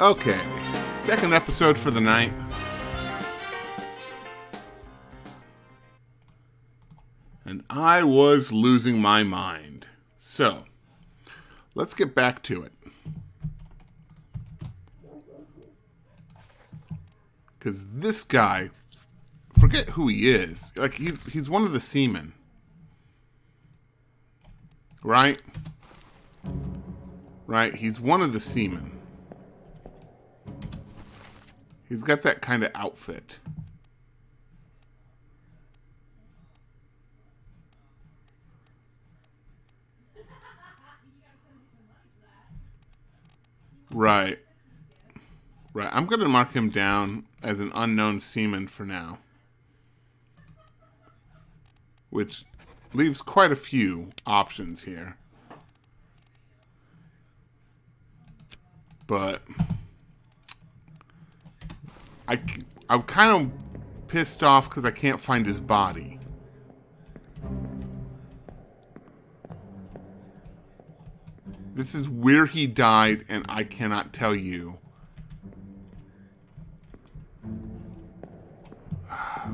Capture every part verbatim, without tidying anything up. Okay, second episode for the night. And I was losing my mind. So, let's get back to it. Because this guy, forget who he is. Like, he's, he's one of the seamen. Right? Right, he's one of the seamen. He's got that kind of outfit. Right. Right, I'm going to mark him down as an unknown seaman for now. Which leaves quite a few options here. But I, I'm kind of pissed off because I can't find his body. This is where he died, and I cannot tell you.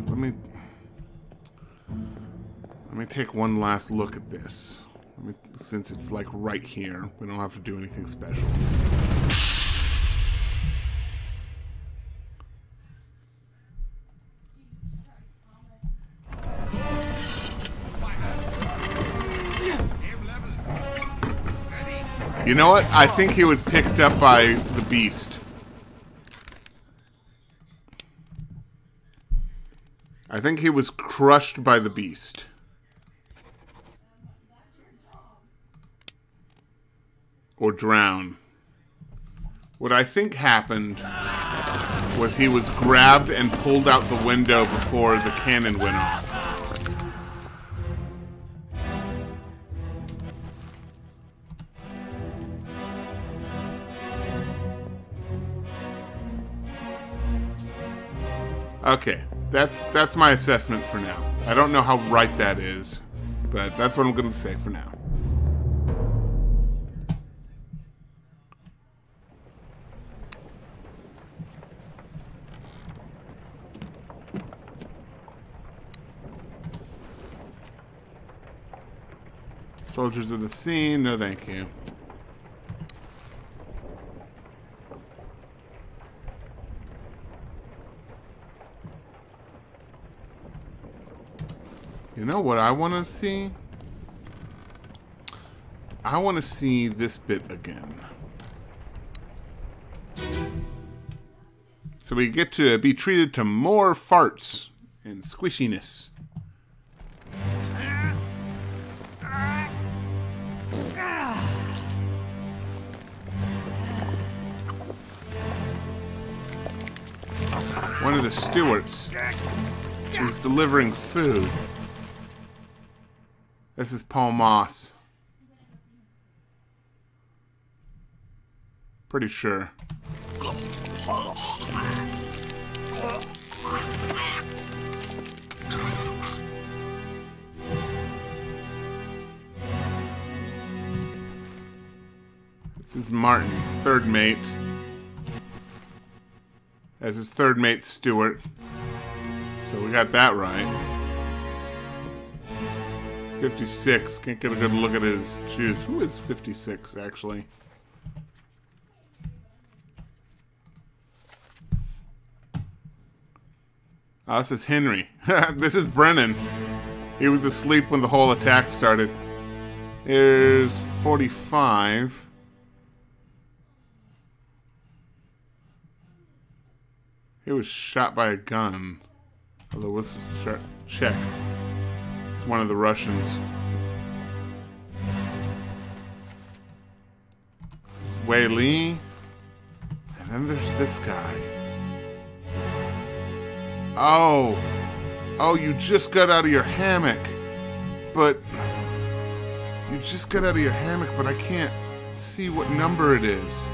Let me let me take one last look at this. Let me, since it's like right here, we don't have to do anything special. You know what? I think he was picked up by the beast. I think he was crushed by the beast. Or drowned. What I think happened was he was grabbed and pulled out the window before the cannon went off. Okay, that's that's my assessment for now. I don't know how right that is, but that's what I'm going to say for now. Soldiers of the scene, no thank you. You know what I want to see? I want to see this bit again. So we get to be treated to more farts and squishiness. One of the stewards is delivering food. This is Paul Moss. Pretty sure. This is Martin, third mate. As his third mate, Stewart. So we got that right. fifty-six, can't get a good look at his shoes. Who is fifty-six, actually? Oh, this is Henry. This is Brennan. He was asleep when the whole attack started. Here's forty-five. He was shot by a gun. Although, let's just check. One of the Russians. There's Wei Li. And then there's this guy. Oh. Oh, you just got out of your hammock. But. You just got out of your hammock, but I can't see what number it is.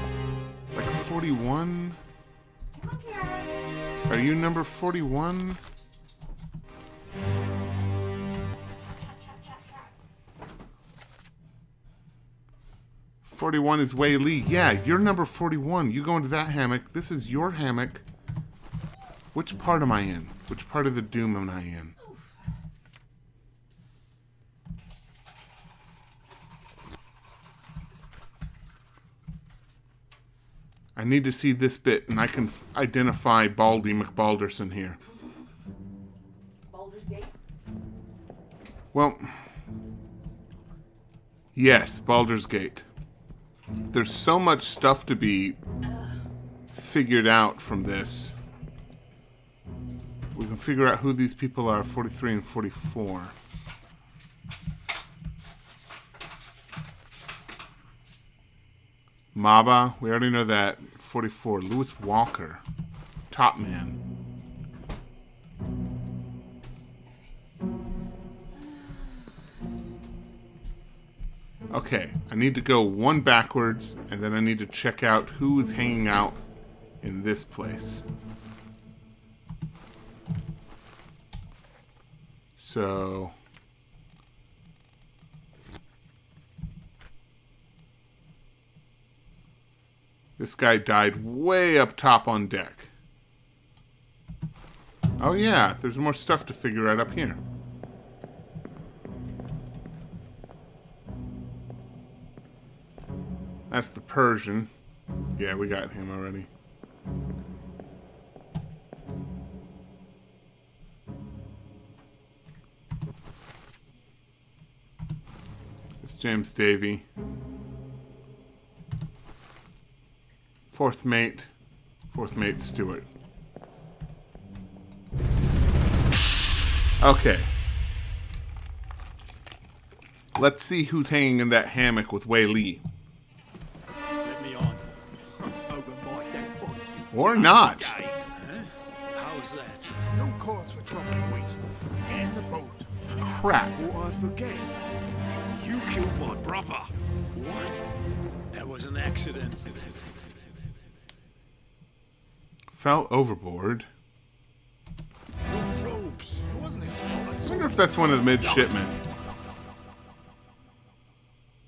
Like forty-one? Are you number forty-one? forty-one is Wei Li. Yeah, you're number forty-one. You go into that hammock. This is your hammock. Which part am I in? Which part of the doom am I in? I need to see this bit, and I can f identify Baldy McBalderson here. Baldur's Gate? Well, yes, Baldur's Gate. There's so much stuff to be figured out from this. We can figure out who these people are, forty-three and forty-four. Maba, we already know that. forty-four, Lewis Walker, top man. Okay, I need to go one backwards, and then I need to check out who is hanging out in this place. So... this guy died way up top on deck. Oh yeah, there's more stuff to figure out up here. That's the Persian. Yeah, we got him already. It's James Davey. Fourth mate, fourth mate Stewart. Okay. Let's see who's hanging in that hammock with Wei Li. Let me on. Over my dead body. Or not. How's that? There's no cause for trouble, wait. Get in the boat. Crap. Or I forget. You killed my brother. What? That was an accident. Fell overboard. I wonder if that's one of the midshipmen.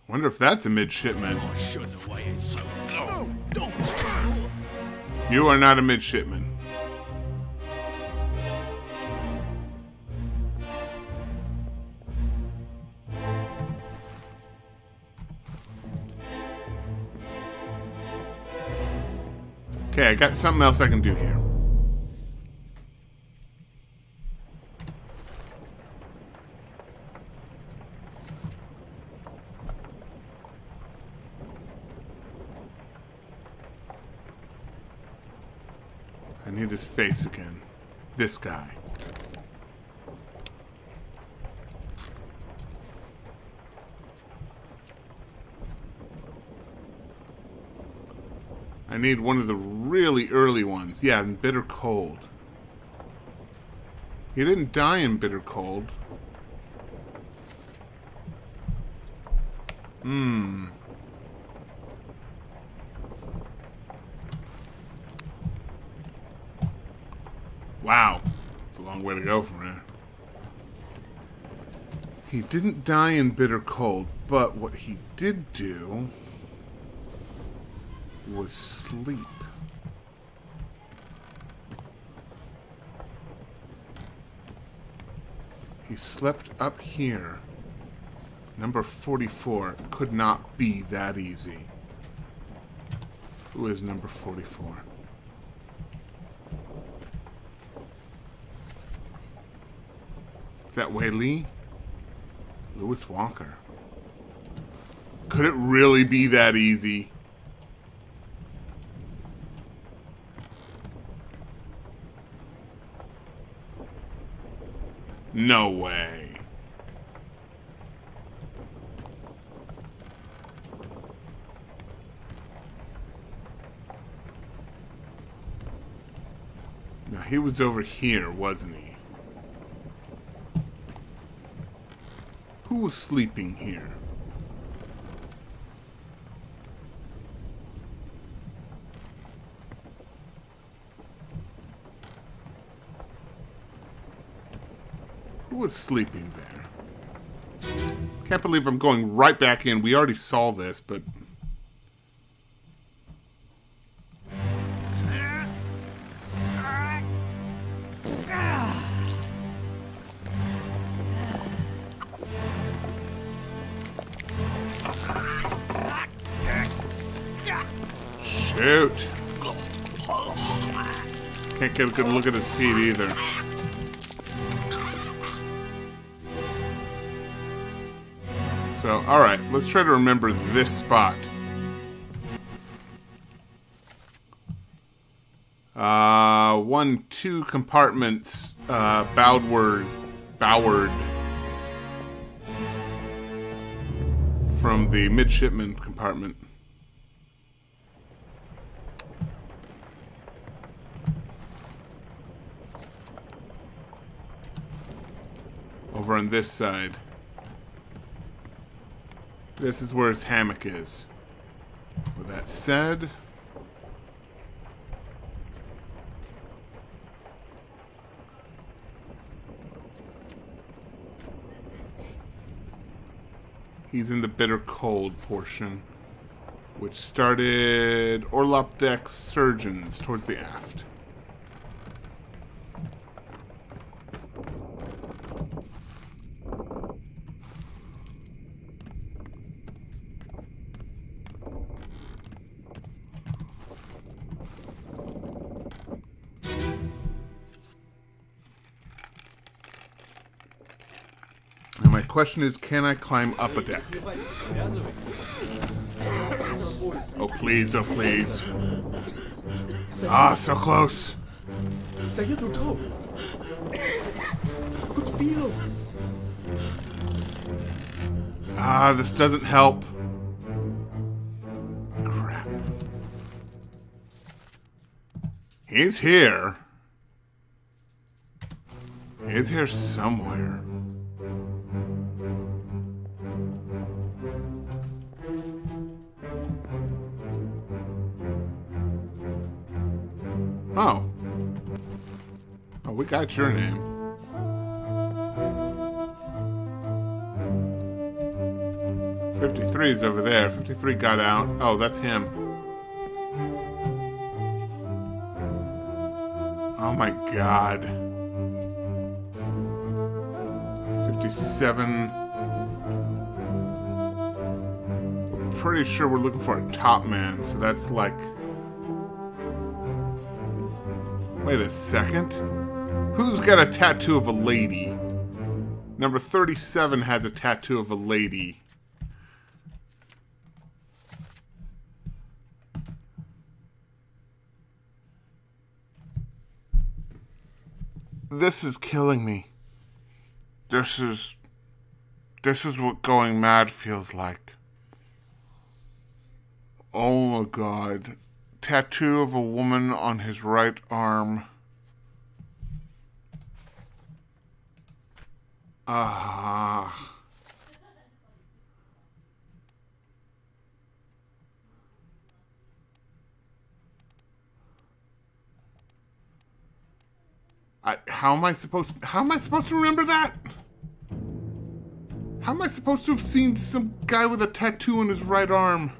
Wonder if that's a midshipman. You are not a midshipman. Okay, I got something else I can do here. I need his face again. This guy. I need one of the really early ones. Yeah, in Bitter Cold. He didn't die in Bitter Cold. Hmm. Wow. It's a long way to go from there. He didn't die in Bitter Cold, but what he did do... was sleep. He slept up here. Number forty-four could not be that easy. Who is number forty-four? Is that Wei Li? Lewis Walker. Could it really be that easy? No way. Now he was over here, wasn't he? Who was sleeping here? Who was sleeping there? Can't believe I'm going right back in. We already saw this, but Shoot. Can't get a good look at his feet either. So, alright, let's try to remember this spot. Uh, one, two compartments, uh, bowward, bowward from the midshipman compartment. Over on this side. This is where his hammock is. With that said, he's in the bitter cold portion, which started Orlop Deck Surgeons towards the aft. Question is, can I climb up a deck? Oh please, oh please. Ah, so close. Ah, this doesn't help. Crap. He's here. He's here somewhere. Oh. Oh, we got your name. fifty-three is over there. fifty-three got out. Oh, that's him. Oh my god. fifty-seven. We're pretty sure we're looking for a top man, so that's like... Wait a second. Who's got a tattoo of a lady? Number thirty-seven has a tattoo of a lady. This is killing me. This is... This is what going mad feels like. Oh my god. Tattoo of a woman on his right arm. Ah. I, how am I supposed how am I supposed to remember that? How am I supposed to have seen some guy with a tattoo on his right arm?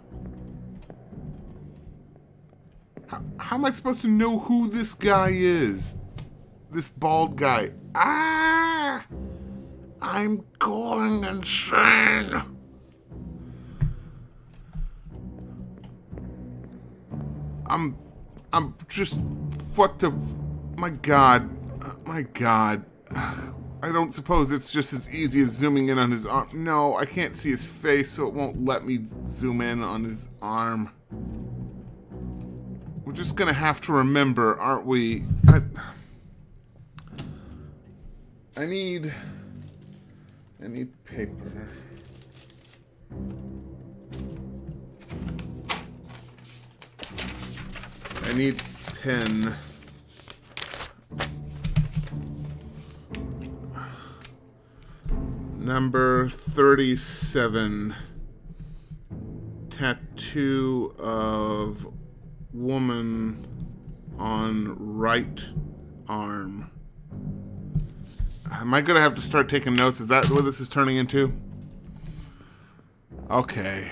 How, how am I supposed to know who this guy is? This bald guy. Ah! I'm going insane! I'm... I'm just... What the... My god. My god. I don't suppose it's just as easy as zooming in on his arm. No, I can't see his face, so it won't let me zoom in on his arm. We're just gonna have to remember, aren't we? I, I need... I need paper. I need pen. Number thirty-seven. Tattoo of... woman on right arm. Am I gonna have to start taking notes? Is that what this is turning into? Okay.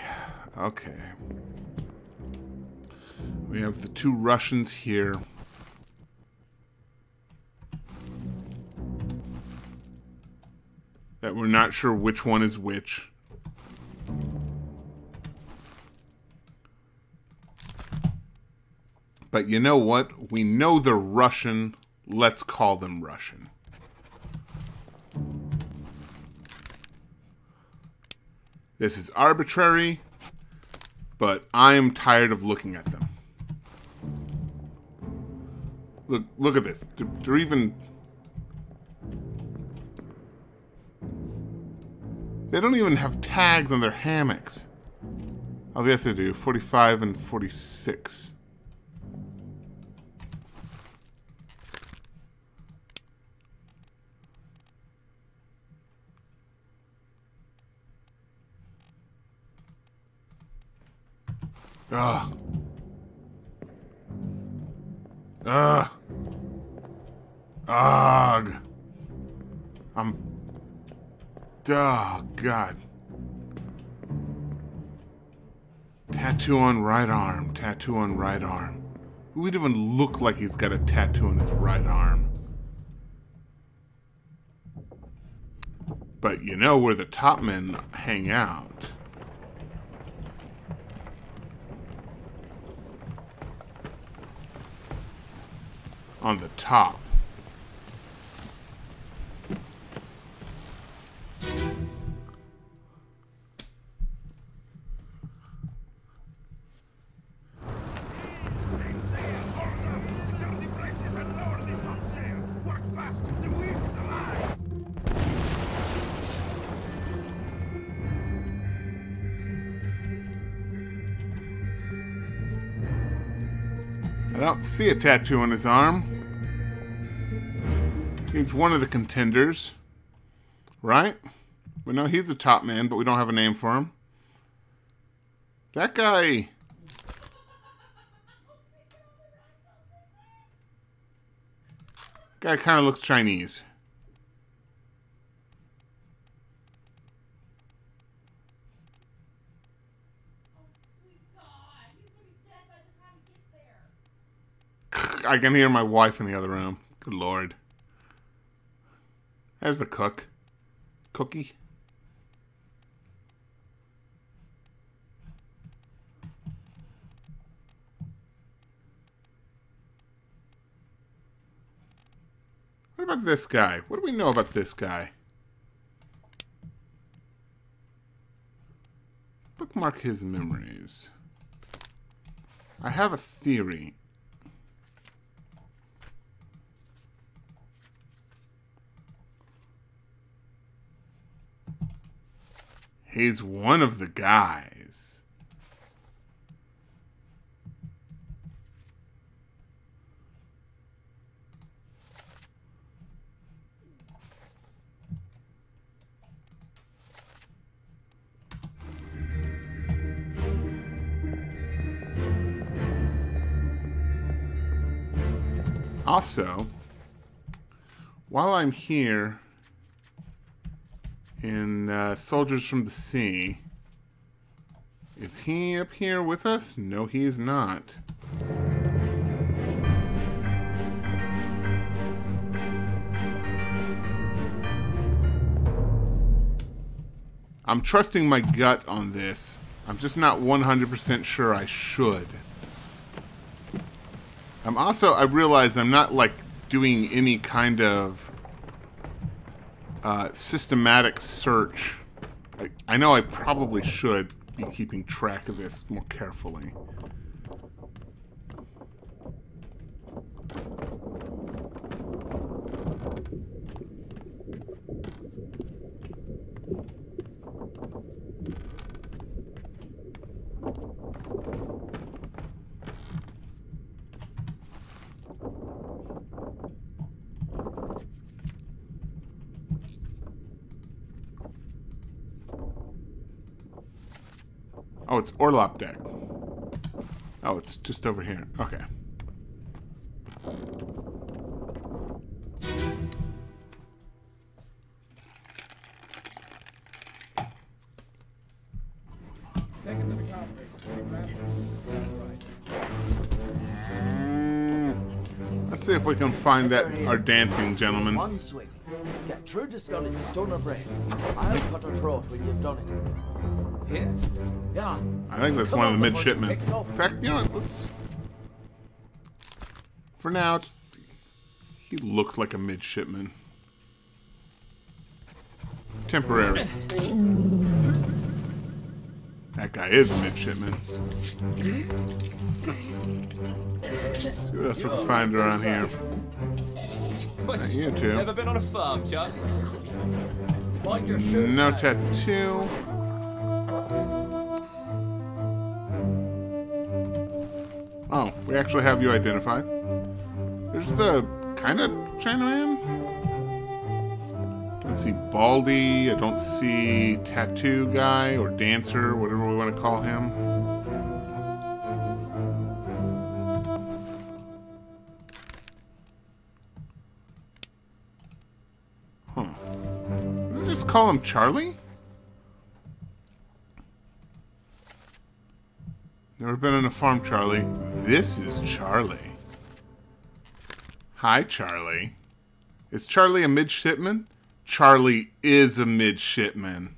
Okay. We have the two Russians here. That we're not sure which one is which. But you know what? We know they're Russian. Let's call them Russian. This is arbitrary, but I'm tired of looking at them. Look, look at this. They're, they're even... They don't even have tags on their hammocks. Oh, yes they do. forty-five and forty-six. Ugh. Ugh. Ugh. I'm... Oh, God. Tattoo on right arm. Tattoo on right arm. Who would even look like he's got a tattoo on his right arm? But you know where the top men hang out. On the top. I don't see a tattoo on his arm. He's one of the contenders, right? We know he's a top man, but we don't have a name for him. That guy. Guy kind of looks Chinese. I can hear my wife in the other room. Good Lord. There's the cook. Cookie. What about this guy? What do we know about this guy? Bookmark his memories. I have a theory. He's one of the guys. Also, while I'm here, in uh, Soldiers from the Sea. Is he up here with us? No, he is not. I'm trusting my gut on this. I'm just not one hundred percent sure I should. I'm also, I realize I'm not like doing any kind of Uh, systematic search. I, I know I probably should be keeping track of this more carefully. Oh, it's Orlop Deck. Oh, it's just over here. Okay. Let's see if we can find that our dancing gentleman. One swing. Get true discarded stone or bread. I'll cut a throat when you've done it. Here? Yeah. I think that's one of the midshipmen. In fact, you know, let's For now, it's, he looks like a midshipman. Temporary. That guy is a midshipman. See what else we can find around here. Not you two. Never been on a farm, Chuck. No tattoo. Oh, we actually have you identified. There's the kind of Chinaman. Don't see Baldy. I don't see tattoo guy or dancer, whatever we want to call him. Huh. Did we just call him Charlie? Never been on a farm, Charlie. This is Charlie. Hi, Charlie. Is Charlie a midshipman? Charlie is a midshipman.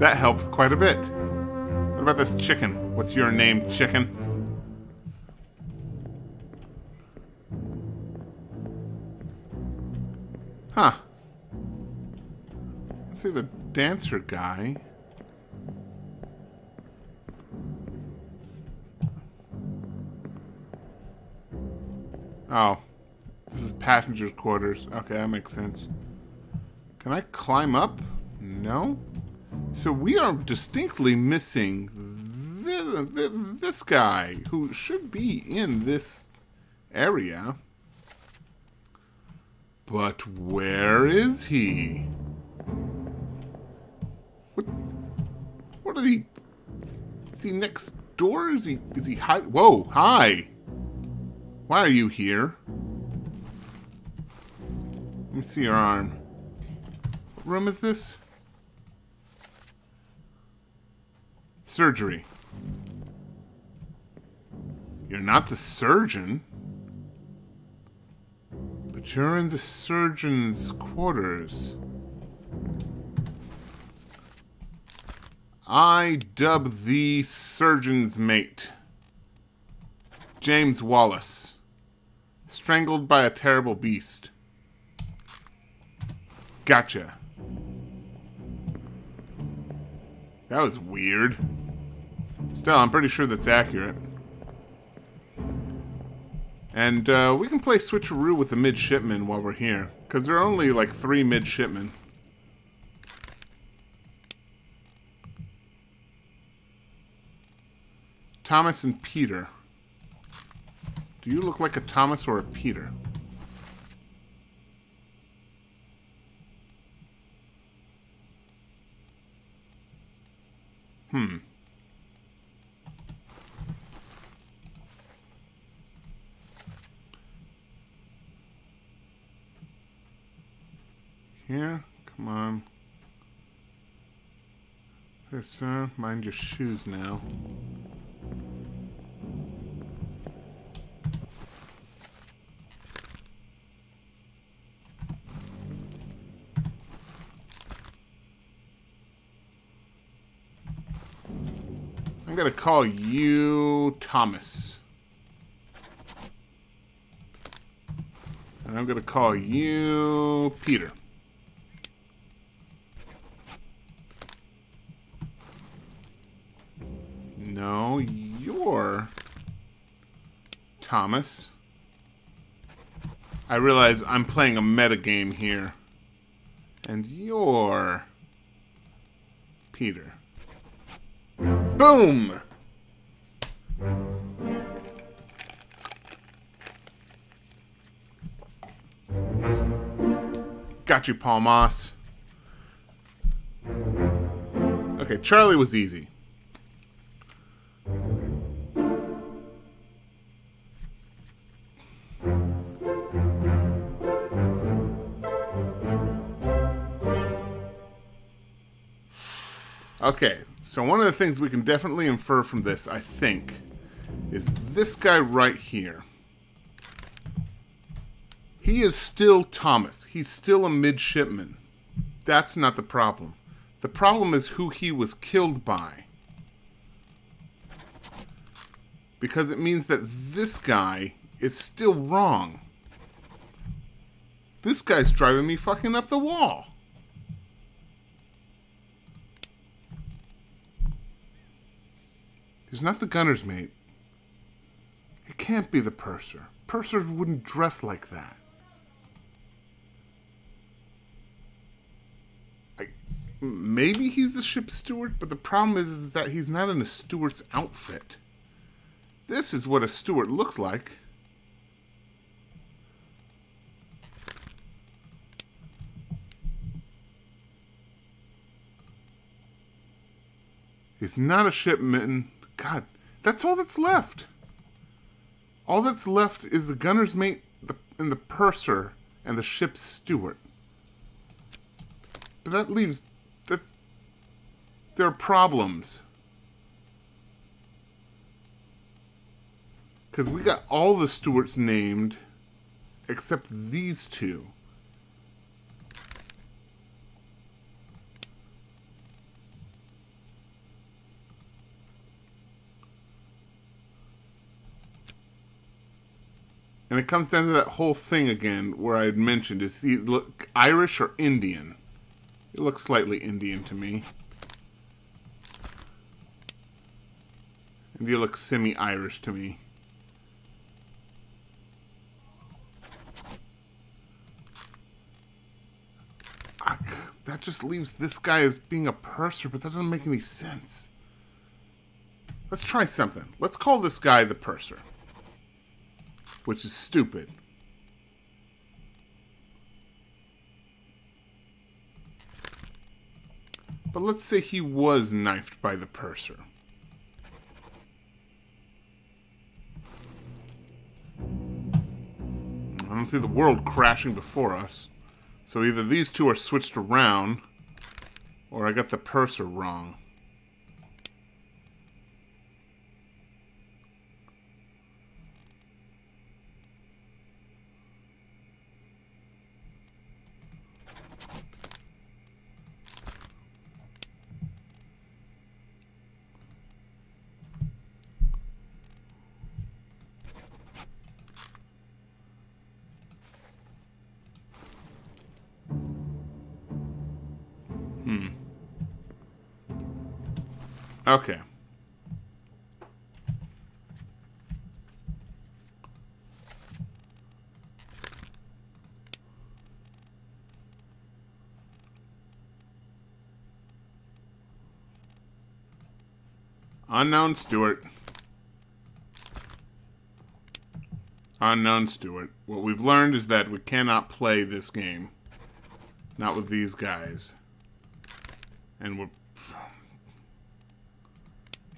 That helps quite a bit. What about this chicken? What's your name, chicken? Huh. See the dancer guy. Oh, this is passenger's quarters. Okay, that makes sense. Can I climb up? No. So we are distinctly missing this, this guy who should be in this area. But where is he? What did he? Is he next door? Is he? Is he? Hi, whoa! Hi! Why are you here? Let me see your arm. What room is this? Surgery. You're not the surgeon, but you're in the surgeon's quarters. I dub the surgeon's mate. James Wallace. Strangled by a terrible beast. Gotcha. That was weird. Still, I'm pretty sure that's accurate. And uh, we can play switcheroo with the midshipmen while we're here. Because there are only like three midshipmen. Thomas and Peter. Do you look like a Thomas or a Peter? Hmm. Here, come on. Here, sir, mind your shoes now. I'm gonna call you Thomas. And I'm gonna call you Peter. No, you're Thomas. I realize I'm playing a metagame here. And you're Peter. Boom! Got you, Paul Moss. Okay, Charlie was easy. Okay. So one of the things we can definitely infer from this, I think, is this guy right here. He is still Thomas. He's still a midshipman. That's not the problem. The problem is who he was killed by. because it means that this guy is still wrong. This guy's driving me fucking up the wall. He's not the gunner's mate. He can't be the purser. Pursers wouldn't dress like that. I, maybe he's the ship's steward, but the problem is, is that he's not in a steward's outfit. This is what a steward looks like. He's not a shipman. God, that's all that's left. All that's left is the gunner's mate the, and the purser and the ship's steward. But that leaves... That, there are problems. Because we got all the stewards named except these two. And it comes down to that whole thing again where I had mentioned, is he look Irish or Indian? It looks slightly Indian to me. And he looks semi-Irish to me. I, that just leaves this guy as being a purser, but that doesn't make any sense. Let's try something. Let's call this guy the purser. Which is stupid. But let's say he was knifed by the purser. I don't see the world crashing before us. So either these two are switched around, or I got the purser wrong. Okay. Unknown steward. Unknown steward. What we've learned is that we cannot play this game. Not with these guys. And we're...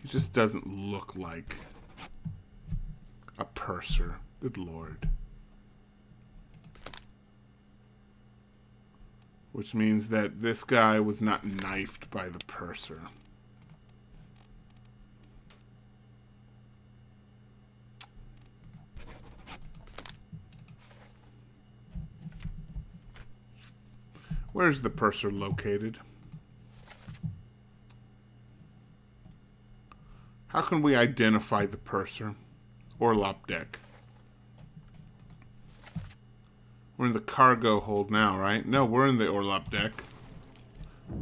He just doesn't look like a purser. Good lord. Which means that this guy was not knifed by the purser. Where's the purser located? How can we identify the purser or lop deck? We're in the cargo hold now, right? No, we're in the orlop deck.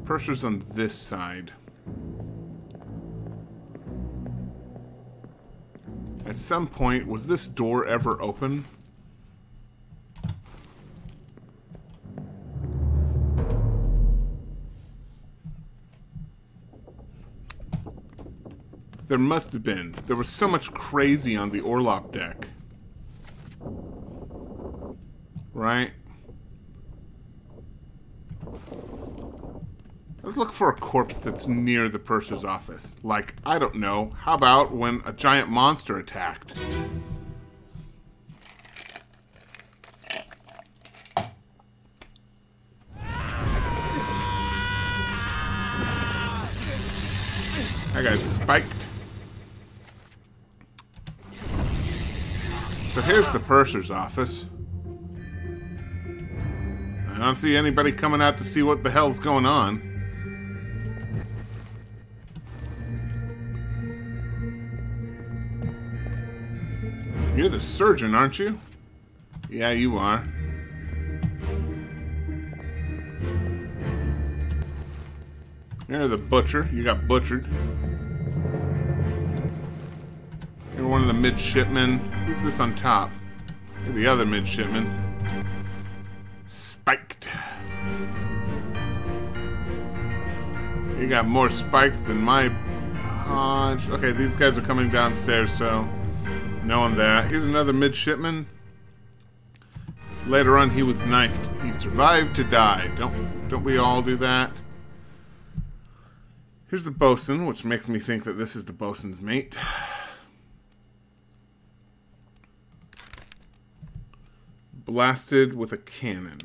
Purser's on this side. At some point, was this door ever open? There must have been. There was so much crazy on the orlop deck. Right? Let's look for a corpse that's near the purser's office. Like, I don't know, how about when a giant monster attacked? That guy's spiked. So here's the purser's office. I don't see anybody coming out to see what the hell's going on. You're the surgeon, aren't you? Yeah, you are. You're the butcher. You got butchered. You're one of the midshipmen. Who's this on top? You're the other midshipman. Spiked. You got more spiked than my punch. Okay, these guys are coming downstairs, so knowing that. Here's another midshipman. Later on, he was knifed. He survived to die. Don't don't we all do that? Here's the bosun, which makes me think that this is the bosun's mate. Blasted with a cannon.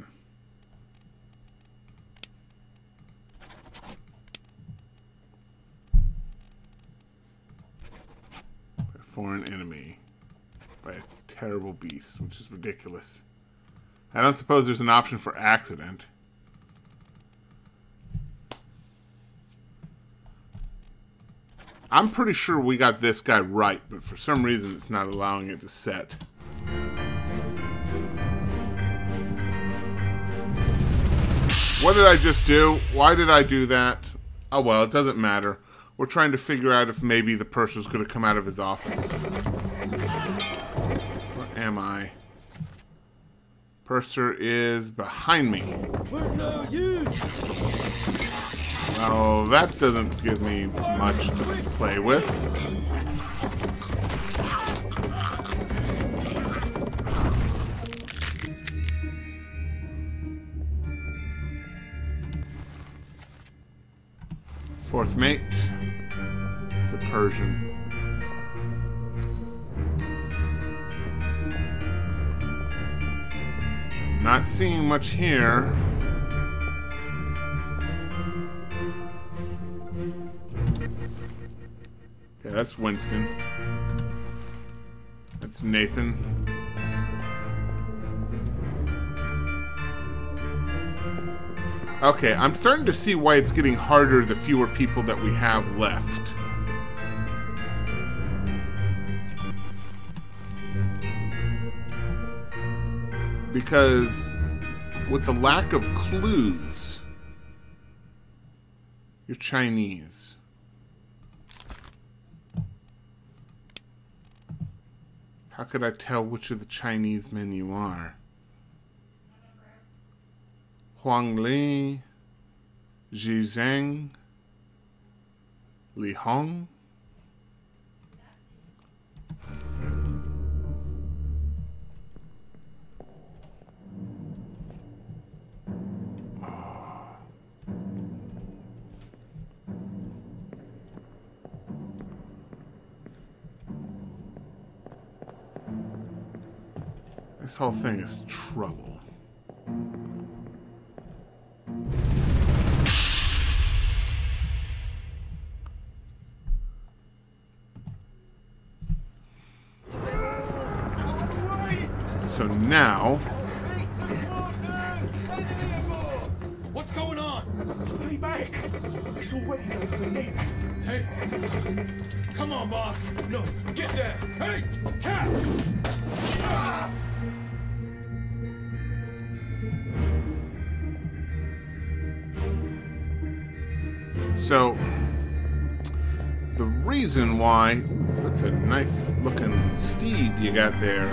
By a foreign enemy. By a terrible beast, which is ridiculous. I don't suppose there's an option for accident. I'm pretty sure we got this guy right, but for some reason it's not allowing it to set. What did I just do? Why did I do that? Oh well, it doesn't matter. We're trying to figure out if maybe the person's going to come out of his office. Where am I? Purser is behind me. Oh, that doesn't give me much to play with. Fourth mate, the Persian. Not seeing much here. Yeah, that's Winston. That's Nathan. Okay, I'm starting to see why it's getting harder the fewer people that we have left. Because with the lack of clues, you're Chinese. How could I tell which of the Chinese men you are? Huang Li, Ji Zeng, Li Hong. This whole thing is trouble. So now, what's going on? Stay back. Hey, come on, boss. No, get there. Hey, cats. Ah! So, the reason why, that's a nice looking steed you got there.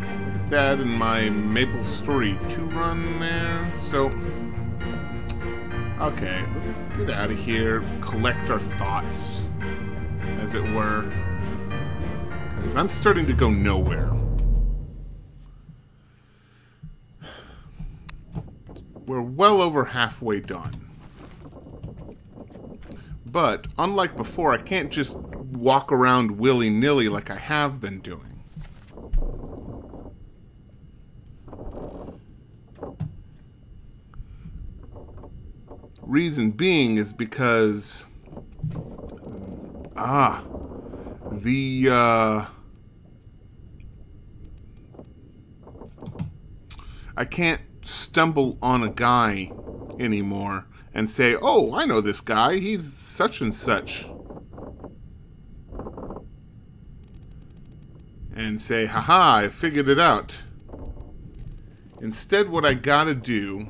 Look at that in my Maple Story two run there. So, okay, let's get out of here, collect our thoughts, as it were. Because I'm starting to go nowhere. We're well over halfway done. But, unlike before, I can't just walk around willy-nilly like I have been doing. Reason being is because... Ah. The, uh... I can't stumble on a guy anymore and say, oh, I know this guy, he's such and such. and say, haha, I figured it out. Instead, what I gotta do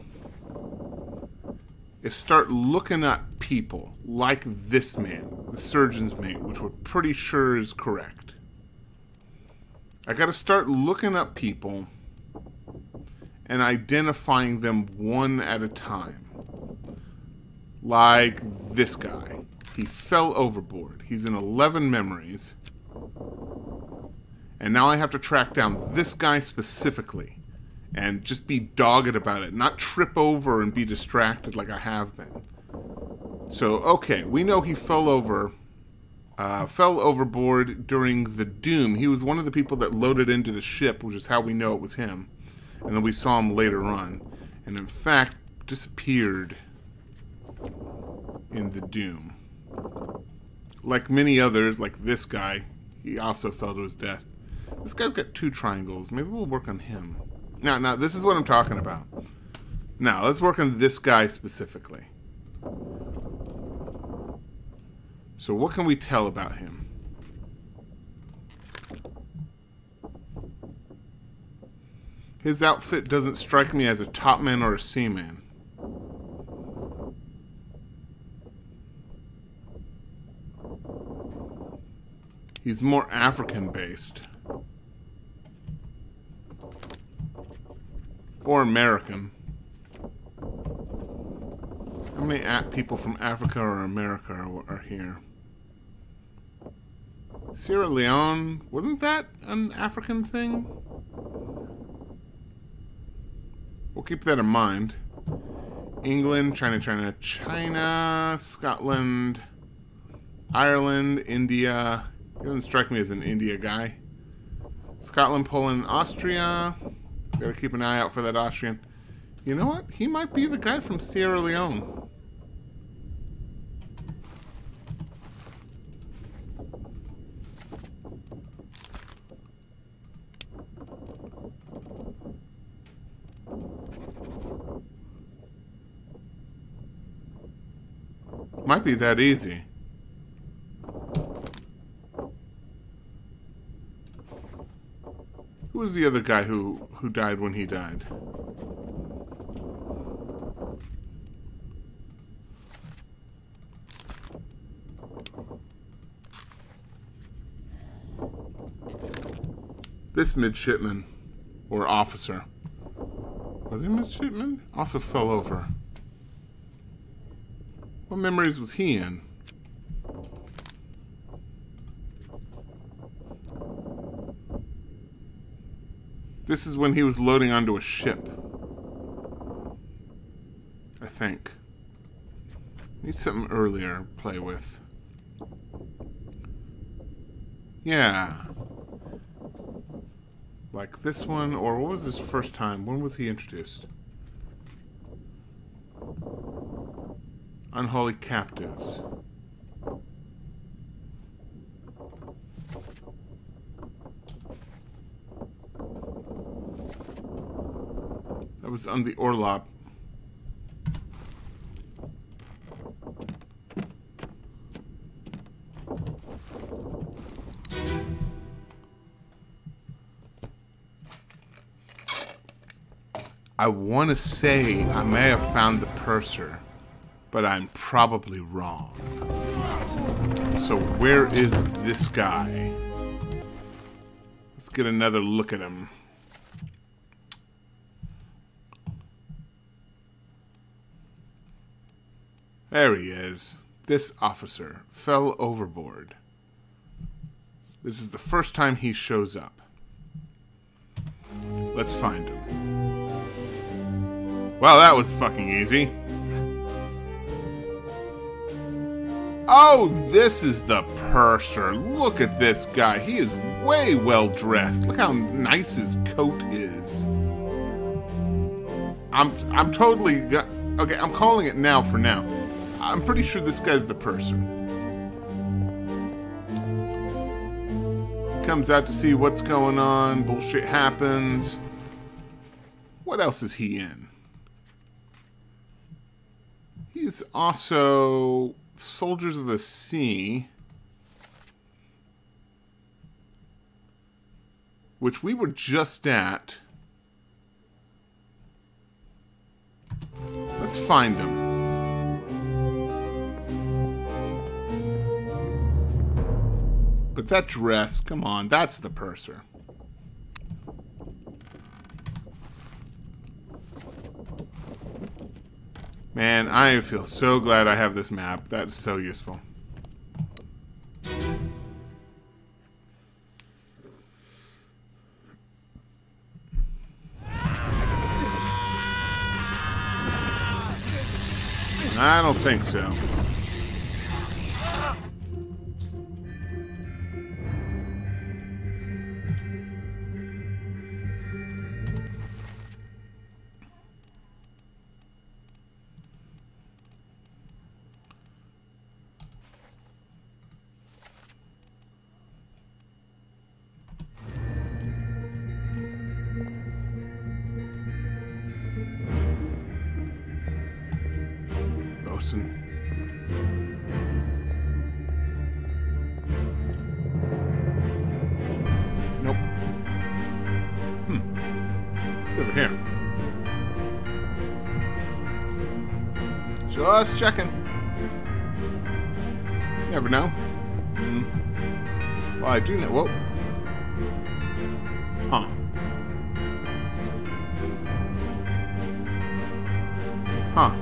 is start looking at people like this man, the surgeon's mate, which we're pretty sure is correct. I gotta start looking up people and identifying them one at a time. Like this guy. He fell overboard. He's in eleven memories. And now I have to track down this guy specifically. And just be dogged about it. Not trip over and be distracted like I have been. So, okay. We know he fell over. Uh, fell overboard during the Doom. He was one of the people that loaded into the ship, which is how we know it was him. And then we saw him later on. And in fact, disappeared in the Doom. Like many others, like this guy, he also fell to his death. This guy's got two triangles. Maybe we'll work on him. Now, now, this is what I'm talking about. Now, let's work on this guy specifically. So what can we tell about him? His outfit doesn't strike me as a topman or a seaman. He's more African-based. Or American. How many people from Africa or America are, are here? Sierra Leone, wasn't that an African thing? We'll keep that in mind. England, China, China, China, Scotland, Ireland, India. He doesn't strike me as an India guy. Scotland, Poland, Austria. Gotta keep an eye out for that Austrian. You know what? He might be the guy from Sierra Leone. Might be that easy. Who was the other guy who, who died when he died? This midshipman, or officer. Was he a midshipman? Also fell over. What memories was he in? This is when he was loading onto a ship. I think. Need something earlier to play with. Yeah. Like this one, or what was his first time? When was he introduced? Unholy captives. That was on the Orlop. I want to say I may have found the purser, but I'm probably wrong. So where is this guy? Let's get another look at him. There he is. This officer fell overboard. This is the first time he shows up. Let's find him. Well, that was fucking easy. Oh, this is the purser. Look at this guy. He is way well dressed. Look how nice his coat is. I'm I'm totally got, okay, I'm calling it now for now. I'm pretty sure this guy's the purser. Comes out to see what's going on. Bullshit happens. What else is he in? He's also Soldiers of the Sea. which we were just at. Let's find him. But that dress, come on, that's the purser. Man, I feel so glad I have this map. That's so useful. I don't think so. Just checking. Never know. Mm. Well, I do know. Whoa. Huh. Huh.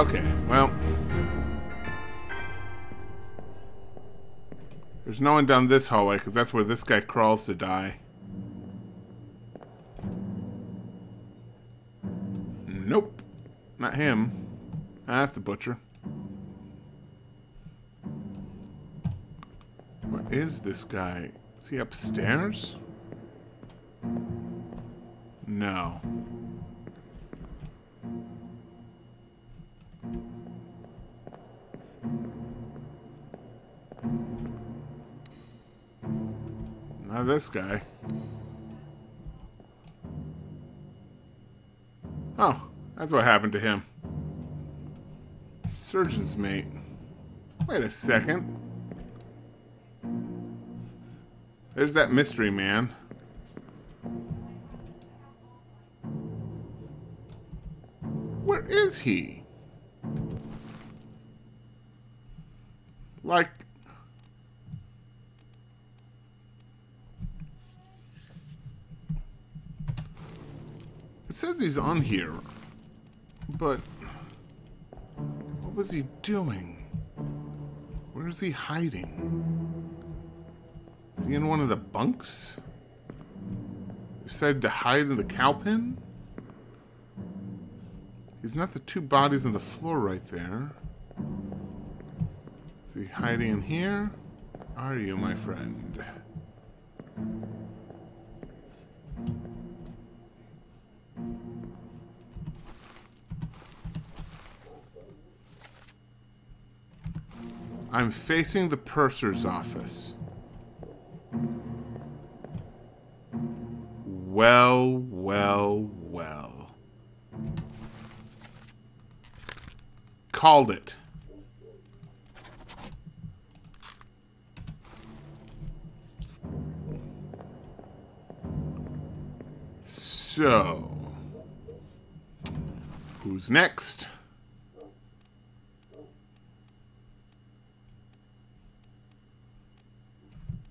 Okay, well. There's no one down this hallway, because that's where this guy crawls to die. Nope. Not him. Ah, that's the butcher. Where is this guy? Is he upstairs? No. Not this guy. Oh. That's what happened to him. Surgeon's mate. Wait a second. There's that mystery man. Where is he? Like... It says he's on here. But what was he doing? Where is he hiding? Is he in one of the bunks? He decided to hide in the cow pen? He's not the two bodies on the floor right there. Is he hiding in here? Are you, my friend? I'm facing the purser's office. Well, well, well. Called it. So, who's next?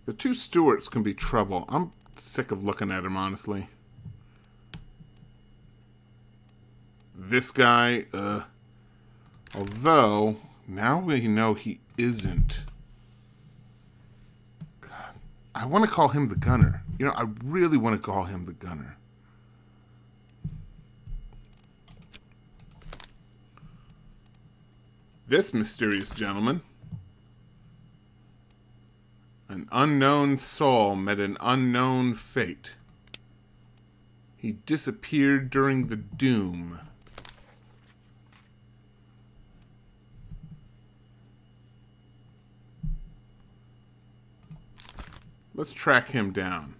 The two Stewarts can be trouble. I'm sick of looking at him, honestly. This guy, uh... although, now we know he isn't. God, I want to call him the Gunner. You know, I really want to call him the Gunner. This mysterious gentleman... An unknown soul met an unknown fate. He disappeared during the doom. Let's track him down.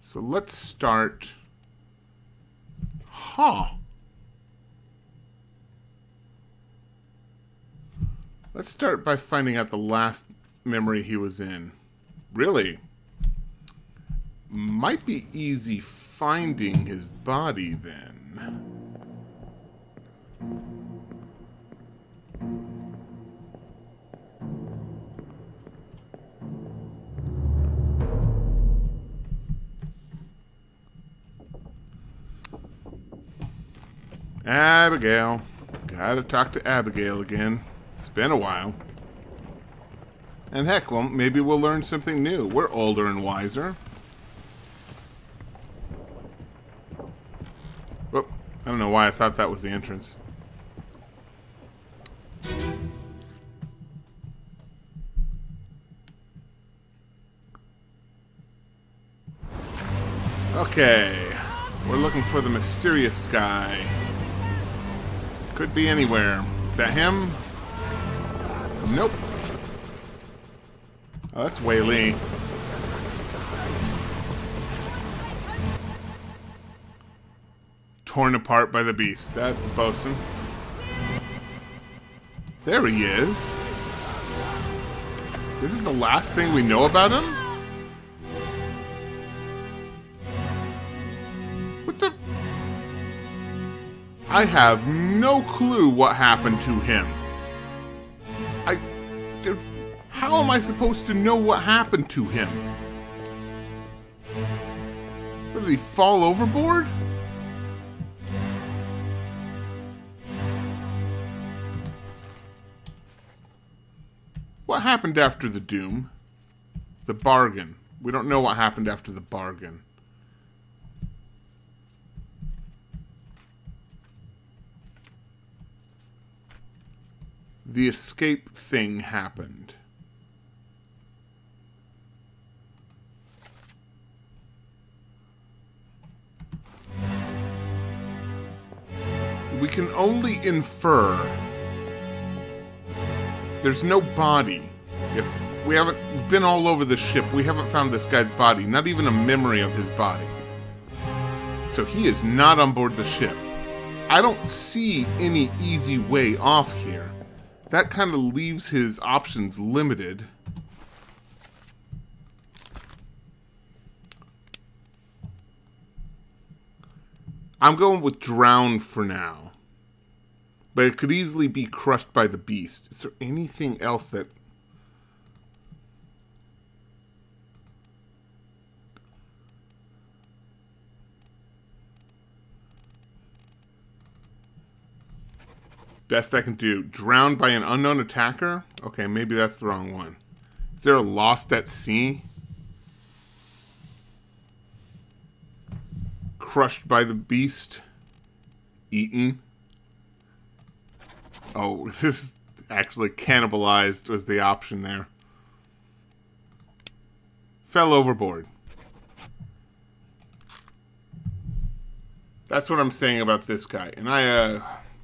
So let's start... Huh. Let's start by finding out the last memory he was in. Really? Might be easy finding his body then. Abigail. Gotta talk to Abigail again. It's been a while. And heck, well, maybe we'll learn something new. We're older and wiser. Whoop. I don't know why I thought that was the entrance. Okay. We're looking for the mysterious guy. Could be anywhere. Is that him? Nope. Oh, that's Wei Li. Torn apart by the beast. That's the bosun. There he is. This is the last thing we know about him? What the... I have no clue what happened to him. I... How am I supposed to know what happened to him? Did he fall overboard? What happened after the doom? The bargain. We don't know what happened after the bargain. The escape thing happened. We can only infer. There's no body. If we haven't been all over the ship, we haven't found this guy's body, not even a memory of his body. So he is not on board the ship. I don't see any easy way off here. That kind of leaves his options limited. I'm going with drown for now. But it could easily be crushed by the beast. Is there anything else that... Best I can do. Drowned by an unknown attacker? Okay, maybe that's the wrong one. Is there a lost at sea? Crushed by the beast? Eaten? Oh, this is actually cannibalized was the option there. Fell overboard. That's what I'm saying about this guy. And I, uh...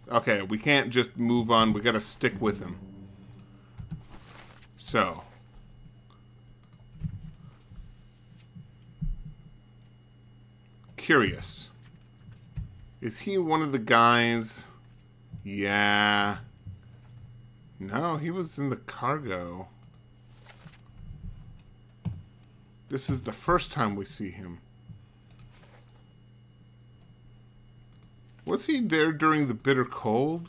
Okay, we can't just move on. We gotta stick with him. So. Curious. Is he one of the guys? Yeah. No, he was in the cargo. This is the first time we see him. Was he there during the bitter cold?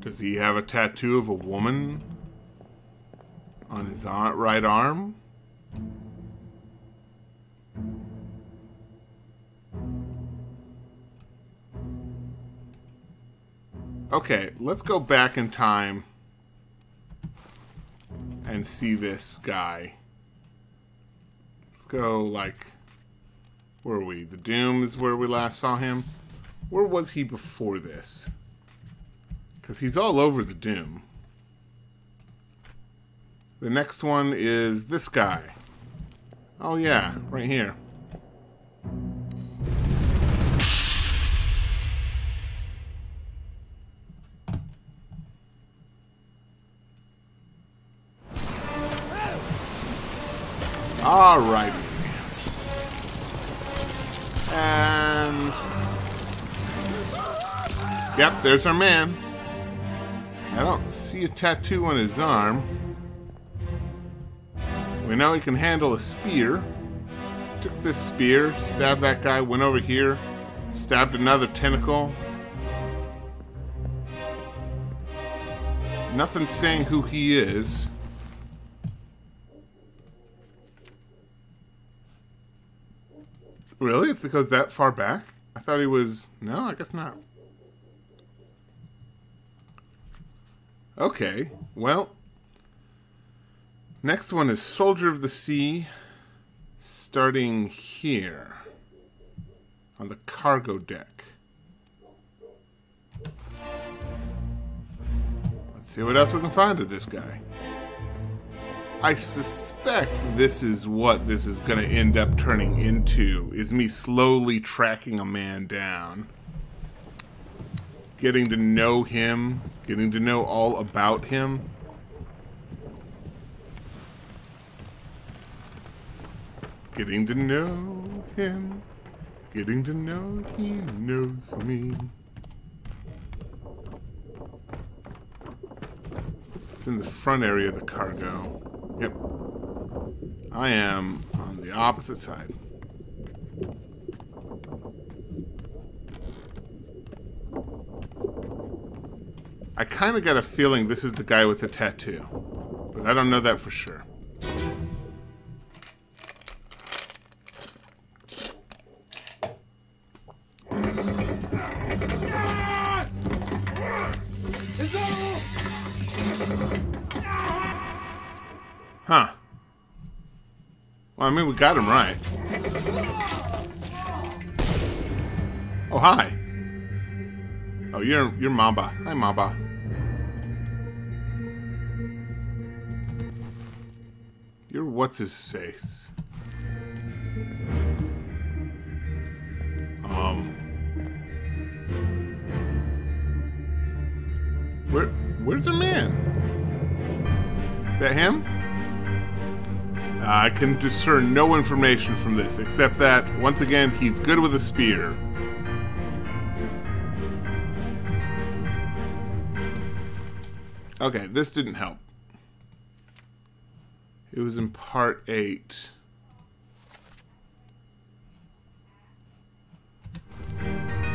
Does he have a tattoo of a woman on his right arm? Okay, let's go back in time and see this guy. Let's go like... Where are we? The Doom is where we last saw him. Where was he before this? Because he's all over the Doom. The next one is this guy. Oh yeah, right here. All righty. And... yep, there's our man. I don't see a tattoo on his arm. We know he can handle a spear. Took this spear, stabbed that guy, went over here, stabbed another tentacle. Nothing saying who he is. Really? If it goes that far back? I thought he was... no, I guess not. Okay, well... next one is Soldier of the Sea, starting here, on the cargo deck. Let's see what else we can find of this guy. I suspect this is what this is going to end up turning into, is me slowly tracking a man down. Getting to know him, getting to know all about him. Getting to know him, getting to know he knows me. It's in the front area of the cargo. Yep. I am on the opposite side. I kind of got a feeling this is the guy with the tattoo, but I don't know that for sure. Huh. Well, I mean, we got him right. Oh, hi. Oh, you're you're Mamba. Hi, Mamba. You're what's his face? Um. Where where's the man? Is that him? I can discern no information from this, except that, once again, he's good with a spear. Okay, this didn't help. It was in part eight.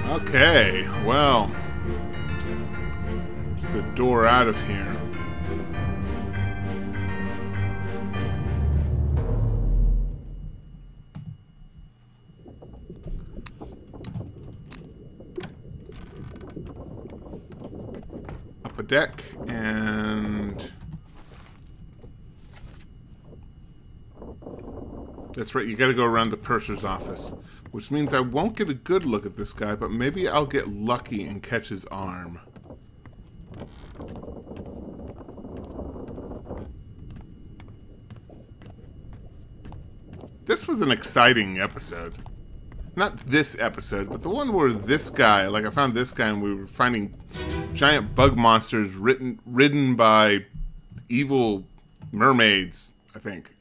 Okay, well. There's the door out of here. A deck and that's right, you gotta go around the purser's office, which means I won't get a good look at this guy, but maybe I'll get lucky and catch his arm. This was an exciting episode. Not this episode, but the one where this guy, like I found this guy and we were finding giant bug monsters written, ridden by evil mermaids, I think.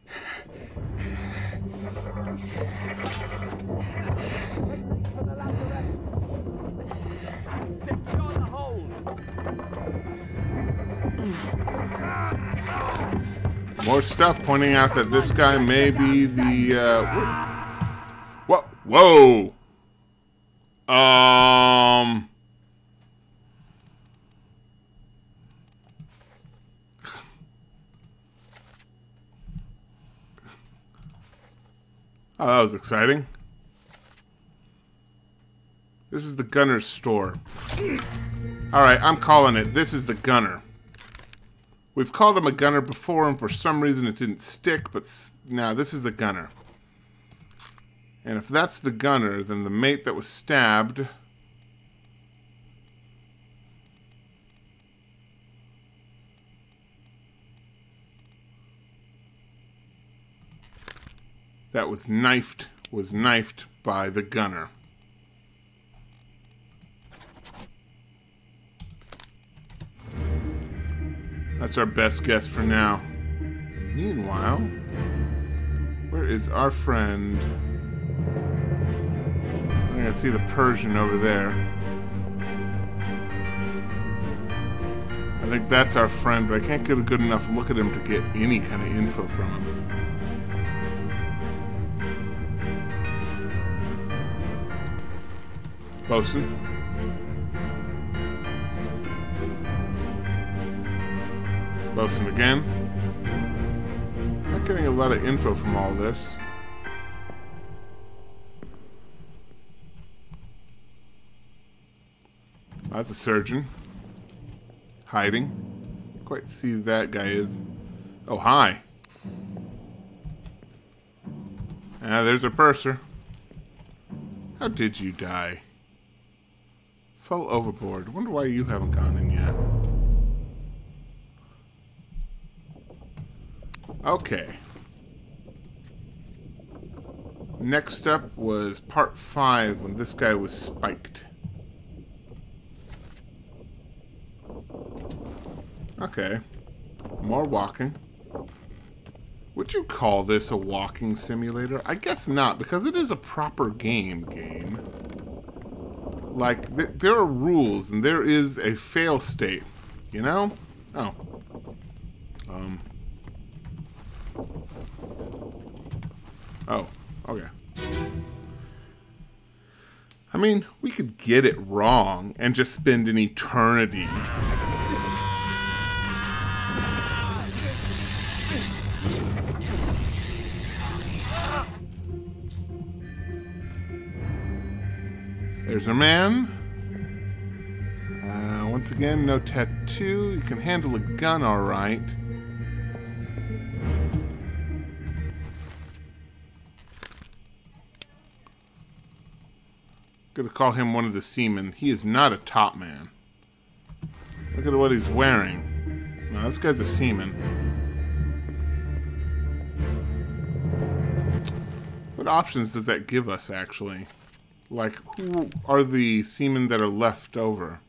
More stuff pointing out that this guy may be the, uh... what? Whoa! Um... Oh, that was exciting. This is the gunner's store. Alright, I'm calling it. This is the gunner. We've called him a gunner before, and for some reason it didn't stick, but now this is the gunner. And if that's the gunner, then the mate that was stabbed... that was knifed, was knifed by the gunner. That's our best guess for now. Meanwhile, where is our friend? Yeah, see the Persian over there. I think that's our friend, but I can't get a good enough look at him to get any kind of info from him. Bosun. Bosun again. Not getting a lot of info from all this. That's a surgeon. Hiding. Can't quite see who that guy is. Oh, hi. Ah, there's a purser. How did you die? Fell overboard. Wonder why you haven't gone in yet. Okay. Next up was part five when this guy was spiked. Okay. More walking. Would you call this a walking simulator? I guess not, because it is a proper game game. Like, th there are rules, and there is a fail state, you know? Oh. Um. Oh, okay. I mean, we could get it wrong and just spend an eternity. There's our man. Uh, once again, no tattoo. You can handle a gun all right. Gonna call him one of the seamen. He is not a top man. Look at what he's wearing. No, this guy's a seaman. What options does that give us, actually? Like, who are the seamen that are left over?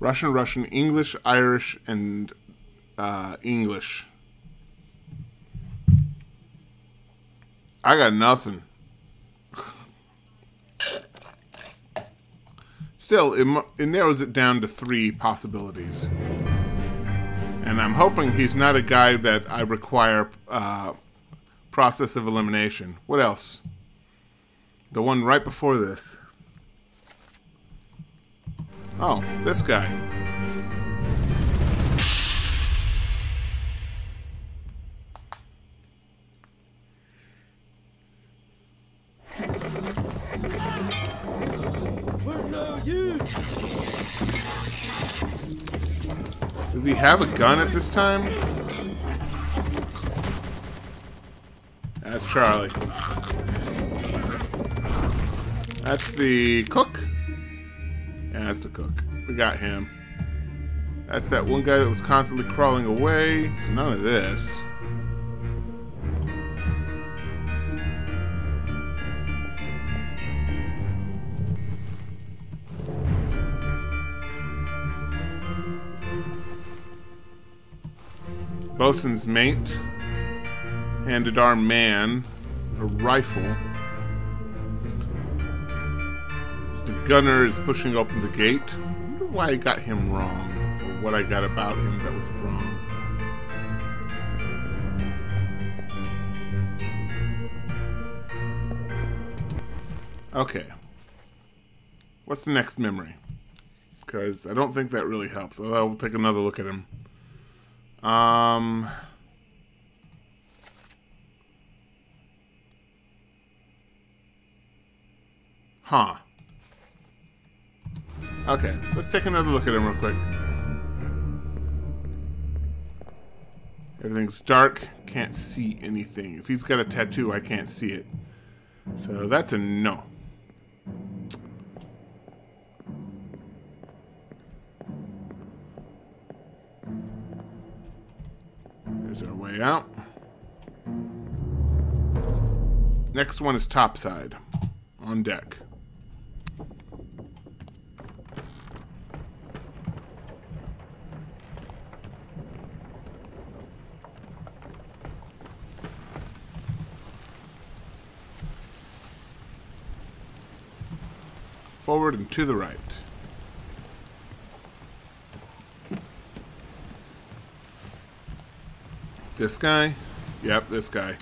Russian, Russian, English, Irish, and uh, English. I got nothing. Still, it, it narrows it down to three possibilities. And I'm hoping he's not a guy that I require uh, process of elimination. What else? The one right before this. Oh, this guy. Does he have a gun at this time? That's Charlie. That's the cook. Yeah, that's the cook. We got him. That's that one guy that was constantly crawling away. So none of this. Bosun's mate. Handed our man a rifle. The gunner is pushing open the gate. I wonder why I got him wrong, or what I got about him that was wrong. Okay. What's the next memory? Because I don't think that really helps. Although we'll take another look at him. Um... Huh. Okay, let's take another look at him real quick. Everything's dark, can't see anything. If he's got a tattoo, I can't see it. So that's a no. There's our way out. Next one is topside, on deck. Forward and to the right. This guy? Yep, this guy.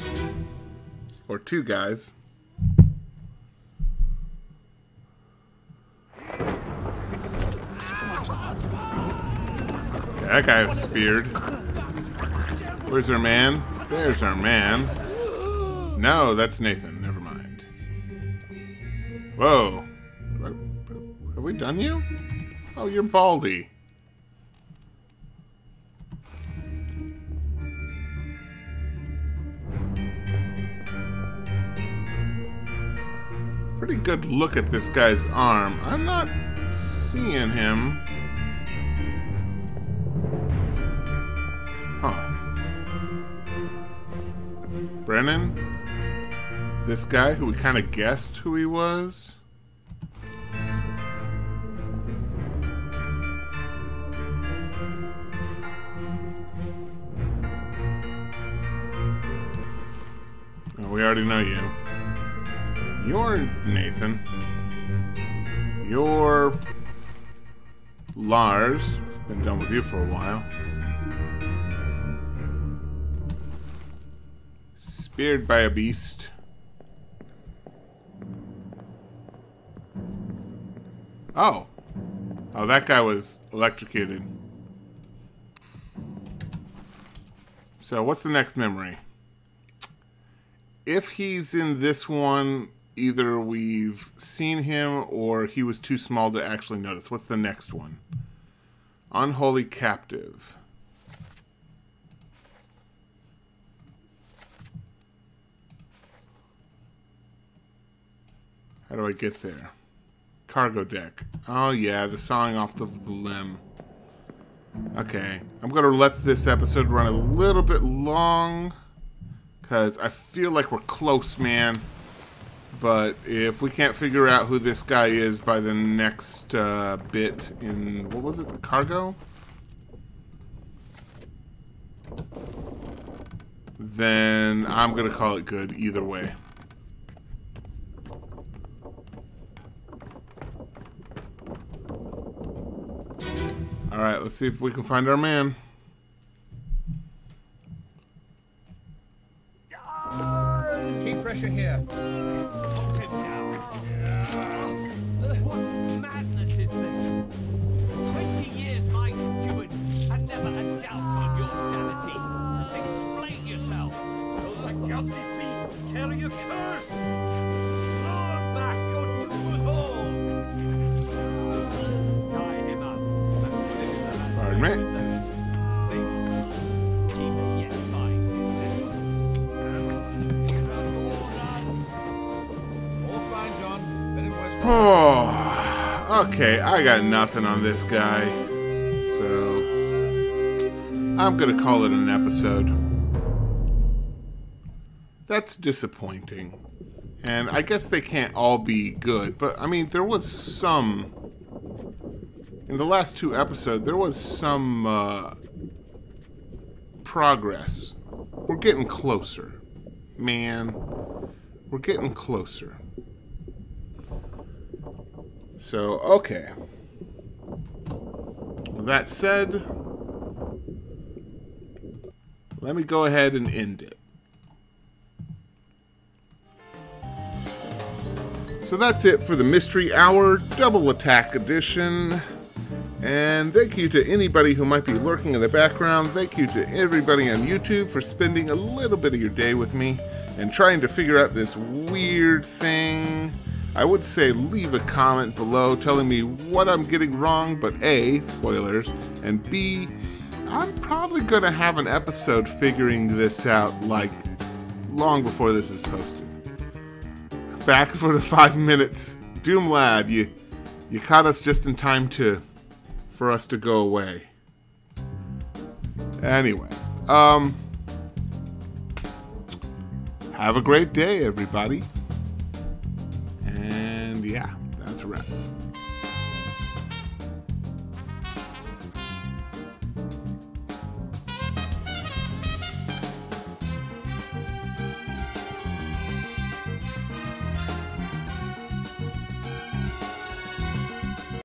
Or two guys. Okay, that guy was speared. Where's our man? There's our man. No, that's Nathan. Never mind. Whoa. Have we done you? Oh, you're Baldy. Pretty good look at this guy's arm. I'm not seeing him. Huh. Brennan? This guy who we kind of guessed who he was? We already know you. You're Nathan. You're Lars. Been done with you for a while. Speared by a beast. Oh. Oh, that guy was electrocuted. So, what's the next memory? If he's in this one, either we've seen him or he was too small to actually notice. What's the next one? Unholy Captive. How do I get there? Cargo deck. Oh yeah, the sawing off the, the limb. Okay, I'm going to let this episode run a little bit long. Because I feel like we're close, man. But if we can't figure out who this guy is by the next uh, bit in... What was it? The cargo? Then I'm going to call it good either way. Alright, let's see if we can find our man. Pressure here. Hold him down. Yeah. What madness is this? Twenty years my steward and never a doubt on your sanity. Explain yourself. Those ungodly beasts carry a curse. Lord back your doom with all. Tie him up and put him in the hand. Oh, okay, I got nothing on this guy, so I'm going to call it an episode. That's disappointing, and I guess they can't all be good, but I mean, there was some, in the last two episodes, there was some uh, progress. We're getting closer, man. We're getting closer. So, okay. With that said, let me go ahead and end it. So that's it for the Mystery Hour Double Attack Edition. And thank you to anybody who might be lurking in the background. Thank you to everybody on YouTube for spending a little bit of your day with me and trying to figure out this weird thing. I would say leave a comment below telling me what I'm getting wrong, but A, spoilers, and B, I'm probably going to have an episode figuring this out, like, long before this is posted. Back for the five minutes. Doom Lad, you, you caught us just in time to, for us to go away. Anyway, um, have a great day, everybody. Yeah, that's right.